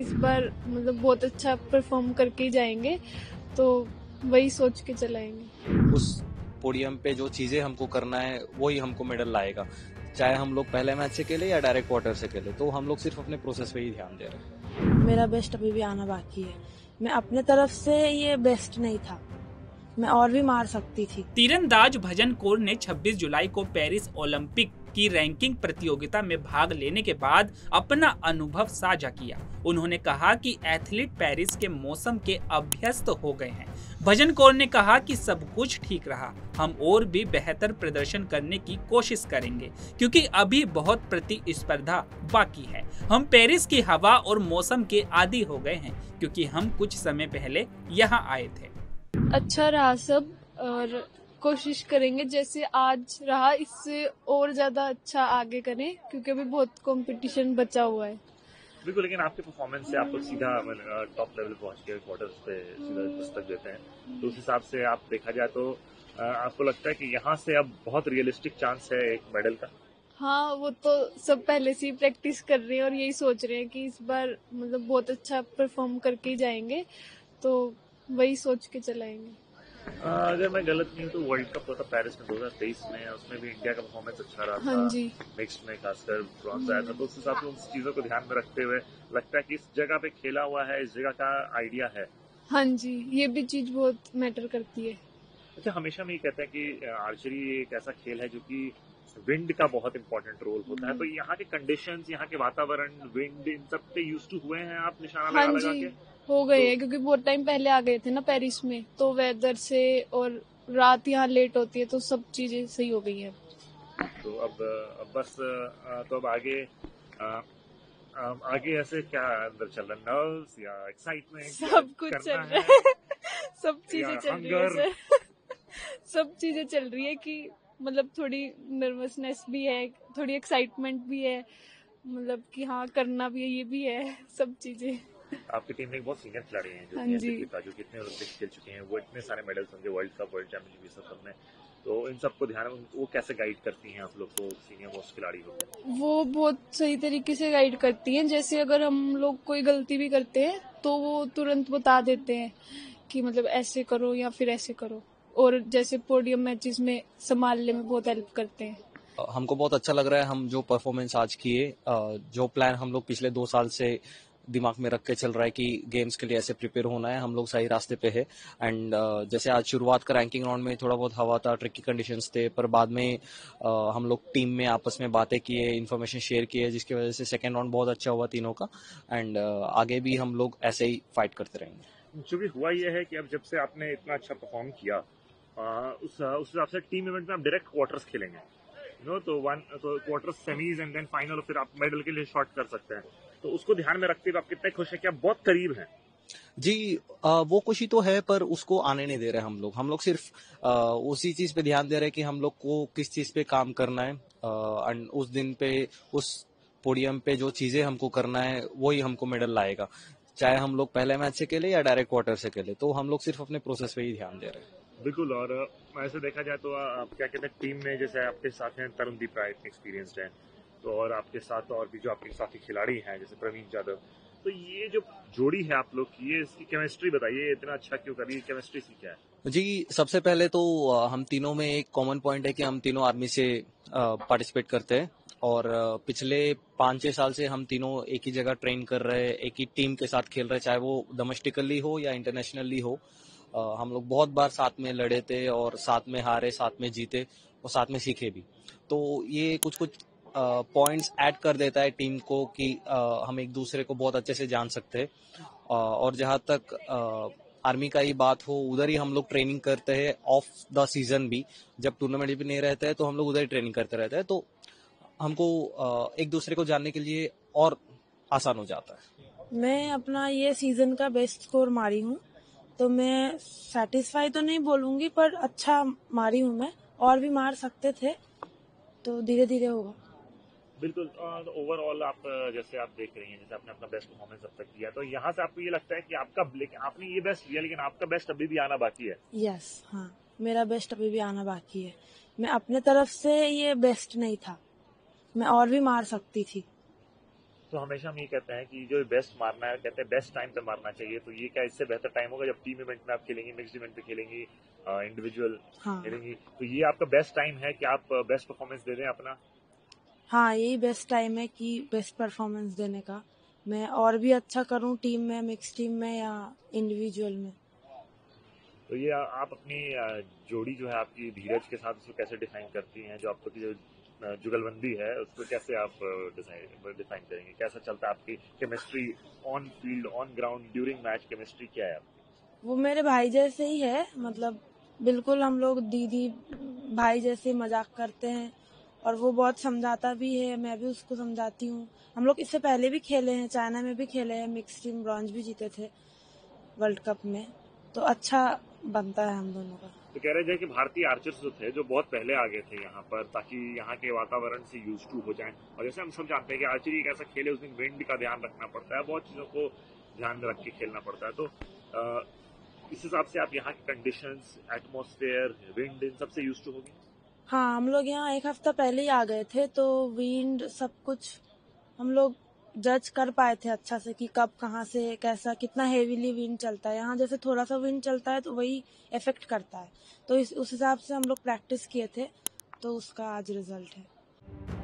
इस बार मतलब बहुत अच्छा परफॉर्म करके ही जाएंगे, तो वही सोच के चलाएंगे। उस पोडियम पे जो चीजें हमको करना है वही हमको मेडल लाएगा, चाहे हम लोग पहले मैच से खेले या डायरेक्ट क्वार्टर से खेले, तो हम लोग सिर्फ अपने प्रोसेस पे ही ध्यान दे रहे हैं। मेरा बेस्ट अभी भी आना बाकी है। मैं अपने तरफ से ये बेस्ट नहीं था, मैं और भी मार सकती थी। तीरंदाज भजन कौर ने 26 जुलाई को पेरिस ओलंपिक की रैंकिंग प्रतियोगिता में भाग लेने के बाद अपना अनुभव साझा किया। उन्होंने कहा कि एथलीट पेरिस के मौसम के अभ्यस्त हो गए हैं। भजन कौर ने कहा कि सब कुछ ठीक रहा, हम और भी बेहतर प्रदर्शन करने की कोशिश करेंगे क्योंकि अभी बहुत प्रतिस्पर्धा बाकी है। हम पेरिस की हवा और मौसम के आदी हो गए हैं क्योंकि हम कुछ समय पहले यहाँ आए थे। अच्छा रहा सब, और कोशिश करेंगे जैसे आज रहा इससे और ज्यादा अच्छा आगे करें क्योंकि अभी बहुत कंपटीशन बचा हुआ है। बिल्कुल, लेकिन आपके परफॉर्मेंस से आप सीधा टॉप लेवल पहुंच गए, क्वार्टर्स पे सीधा दस्तक देते हैं, तो उस हिसाब से आप देखा जाए तो आपको लगता है कि यहाँ से अब बहुत रियलिस्टिक चांस है एक मेडल का? हाँ, वो तो सब पहले से ही प्रैक्टिस कर रहे हैं और यही सोच रहे हैं कि इस बार मतलब बहुत अच्छा परफॉर्म करके ही जाएंगे, तो वही सोच के चलाएंगे। अगर मैं गलत नहीं हूँ तो वर्ल्ड कप होता पेरिस में 2023 में, उसमें भी इंडिया का परफॉर्मेंस अच्छा रहा था। हाँ जी, मिक्स में खासकर ब्रॉन्ज आया था, तो उस हिसाब से उन चीजों को ध्यान में रखते हुए लगता है कि इस जगह पे खेला हुआ है, इस जगह का आइडिया है। हाँ जी, ये भी चीज बहुत मैटर करती है। अच्छा, हमेशा मैं ये कहता है कि आर्चरी एक ऐसा खेल है जो कि विंड का बहुत इम्पोर्टेंट रोल होता है, तो यहाँ के कंडीशंस, यहाँ के वातावरण, विंड, इन सब पे यूज टू हुए हैं आप निशाना लगा लगा के? हो गए हैं, क्योंकि बहुत टाइम पहले आ गए थे ना पेरिस में, तो वेदर से और रात यहाँ लेट होती है, तो सब चीजें सही हो गई हैं। तो अब बस तो अब आगे ऐसे क्या अंदर चल रहा है, नर्वस या एक्साइटमेंट? सब कुछ चल रहा है, सब चीजें चल रही है, सब चीजें चल रही है कि मतलब थोड़ी नर्वसनेस भी है, थोड़ी एक्साइटमेंट भी है, मतलब कि हाँ करना भी है, ये भी है, सब चीजें। आपकी टीम में बहुत सीनियर खिलाड़ी हैं जो कि इतने ओलंपिक्स खेल चुके हैं, वो इतने सारे मेडल्स होंगे, वर्ल्ड कप, वर्ल्ड चैंपियनशिप, ये सब में, तो इन सबको ध्यान में वो कैसे गाइड करती हैं आप लोग को? सीनियर मोस्ट खिलाड़ी वो बहुत सही तरीके से गाइड करती हैं। जैसे अगर हम लोग कोई गलती भी करते हैं तो वो तुरंत बता देते हैं कि मतलब ऐसे करो या फिर ऐसे करो, और जैसे पोडियम मैचेस में संभालने में बहुत हेल्प करते हैं। हमको बहुत अच्छा लग रहा है, हम जो परफॉर्मेंस आज किए, जो प्लान हम लोग पिछले 2 साल से दिमाग में रख के चल रहा है कि गेम्स के लिए ऐसे प्रिपेयर होना है, हम लोग सही रास्ते पे है। एंड जैसे आज शुरुआत का रैंकिंग राउंड में थोड़ा बहुत हवा था, ट्रिकी कंडीशंस थे, पर बाद में हम लोग टीम में आपस में बातें किए, इन्फॉर्मेशन शेयर किए, जिसकी वजह से सेकेंड राउंड बहुत अच्छा हुआ तीनों का। एंड आगे भी हम लोग ऐसे ही फाइट करते रहेंगे। जो भी हुआ ये है कि अब जब से आपने इतना अच्छा परफॉर्म किया, उस हिसाब से टीम इवेंट में आप डायरेक्ट क्वार्टर्स खेलेंगे, नो, तो quarters, semis and then final, और फिर आप मेडल के लिए शॉट कर सकते हैं, तो उसको ध्यान में रखते हुए आप कितने खुश हैं कि आप बहुत करीब हैं? जी, वो खुशी तो है, पर उसको आने नहीं दे रहे हम लोग सिर्फ उसी चीज पे ध्यान दे रहे हैं कि हम लोग को किस चीज पे काम करना है, एंड उस दिन पे, उस पोडियम पे जो चीजें हमको करना है वही हमको मेडल लाएगा, चाहे हम लोग पहले मैच से खेले या डायरेक्ट क्वार्टर से खेले, तो हम लोग सिर्फ अपने प्रोसेस पे ही ध्यान दे रहे हैं। बिल्कुल, और ऐसे देखा जाए तो आप क्या कहते हैं, टीम में जैसे आपके साथ हैं तरुणदीप राय, इतने एक्सपीरियंस्ड हैं, तो और आपके साथ और भी जो आपके साथी खिलाड़ी हैं जैसे प्रवीण जाधव, तो ये जो जोड़ी है आप लोग की, ये इसकी केमिस्ट्री बताइए, इतना अच्छा क्यों कर रही है, केमिस्ट्री सीखा है? जी, सबसे पहले तो हम तीनों में एक कॉमन पॉइंट है कि हम तीनों आर्मी से पार्टिसिपेट करते हैं, और पिछले 5-6 साल से हम तीनों एक ही जगह ट्रेन कर रहे हैं, एक ही टीम के साथ खेल रहे, चाहे वो डोमेस्टिकली हो या इंटरनेशनली हो। हम लोग बहुत बार साथ में लड़े थे और साथ में हारे, साथ में जीते और साथ में सीखे भी, तो ये कुछ पॉइंट्स ऐड कर देता है टीम को कि हम एक दूसरे को बहुत अच्छे से जान सकते हैं। और जहाँ तक आर्मी का ही बात हो, उधर ही हम लोग ट्रेनिंग करते हैं, ऑफ द सीजन भी, जब टूर्नामेंट भी नहीं रहता है तो हम लोग उधर ही ट्रेनिंग करते रहते हैं, तो हमको एक दूसरे को जानने के लिए और आसान हो जाता है। मैं अपना ये सीजन का बेस्ट स्कोर मारी हूँ, तो मैं सेटिस्फाई तो नहीं बोलूंगी, पर अच्छा मारी हूँ मैं, और भी मार सकते थे, तो धीरे धीरे होगा। बिल्कुल, ओवरऑल आप जैसे आप देख रही हैं, जैसे आपने अपना बेस्ट परफॉर्मेंस अब तक दिया, तो यहाँ से आपको ये लगता है कि आपने ये बेस्ट दिया, लेकिन आपका बेस्ट अभी भी आना बाकी है? यस, हाँ, मेरा बेस्ट अभी भी आना बाकी है। मैं अपने तरफ से ये बेस्ट नहीं था, मैं और भी मार सकती थी। तो हमेशा हम ये कहते हैं कि जो बेस्ट मारना है, कहते हैं बेस्ट टाइम पे मारना चाहिए, तो ये क्या इससे बेहतर टाइम होगा जब टीम इवेंट में आप खेलेंगी, मिक्स्ड इवेंट पे खेलेंगी, इंडिविजुअल खेलेंगी, तो ये आपका बेस्ट टाइम है कि आप बेस्ट परफॉर्मेंस दे रहे हैं अपना? हाँ, यही बेस्ट टाइम है कि बेस्ट परफॉर्मेंस देने का, मैं और भी अच्छा करूँ टीम में, मिक्स टीम में या इंडिविजुअल में। तो ये आप अपनी जोड़ी जो है आपकी धीरज के साथ, उसको कैसे डिफाइन करती हैं, जो आपको जो जुगलबंदी है उसको कैसे आप डिफाइन करेंगे, कैसा चलता है आपकी chemistry on field, on ground, during match chemistry क्या है आपकी? वो मेरे भाई जैसे ही है, मतलब बिल्कुल हम लोग दीदी भाई जैसे मजाक करते हैं और वो बहुत समझाता भी है, मैं भी उसको समझाती हूँ। हम लोग इससे पहले भी खेले हैं, चाइना में भी खेले हैं, मिक्स टीम ब्रॉन्ज भी जीते थे वर्ल्ड कप में, तो अच्छा बनता है हम दोनों का। तो कह रहे जाए कि भारतीय आर्चर्स जो थे, जो बहुत पहले आ गए थे यहाँ पर, ताकि यहाँ के वातावरण से यूज टू हो जाएं, और जैसे हम सब जानते हैं कि आर्चरी एक ऐसा खेल है उसमें विंड का ध्यान रखना पड़ता है, बहुत चीजों को ध्यान में रख के खेलना पड़ता है, तो इस हिसाब से आप यहाँ के कंडीशंस, एटमोस्फेयर, विंड, इन सबसे यूज टू होगी? हाँ, हम लोग यहाँ एक हफ्ता पहले ही आ गए थे, तो विंड सब कुछ हम लोग जज कर पाए थे अच्छा से कि कब कहाँ से कैसा कितना हेवीली विंड चलता है। यहाँ जैसे थोड़ा सा विंड चलता है तो वही इफेक्ट करता है, तो उस हिसाब से हम लोग प्रैक्टिस किए थे, तो उसका आज रिजल्ट है।